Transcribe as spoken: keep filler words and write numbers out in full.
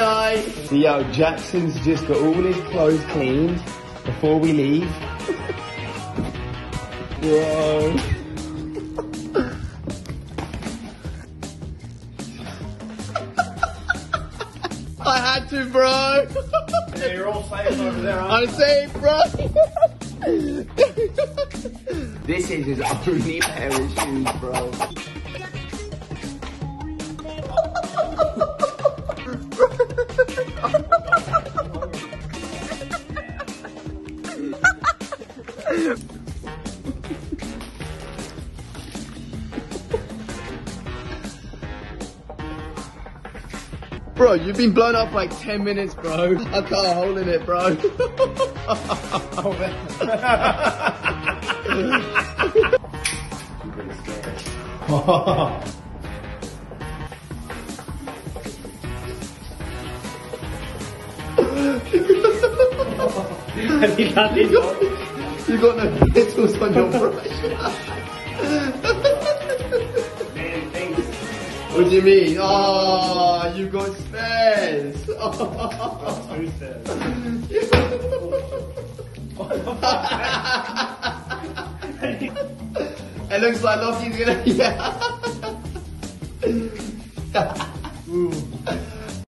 night. So yo, Jackson's just got all his clothes cleaned before we leave. Whoa. I had to, bro. Yeah, you're all safe over there, aren't you? I'm safe, bro. This is his only pair of shoes, bro. Bro, you've been blown up like ten minutes, bro. I can't hold in it, bro. Oh, man. You're pretty scared. Have you got this? You got no pistols on your brush. Man, thanks. What do you mean? Oh, you got spares. Oh. Two spares. It looks like Lachy's gonna. Yeah.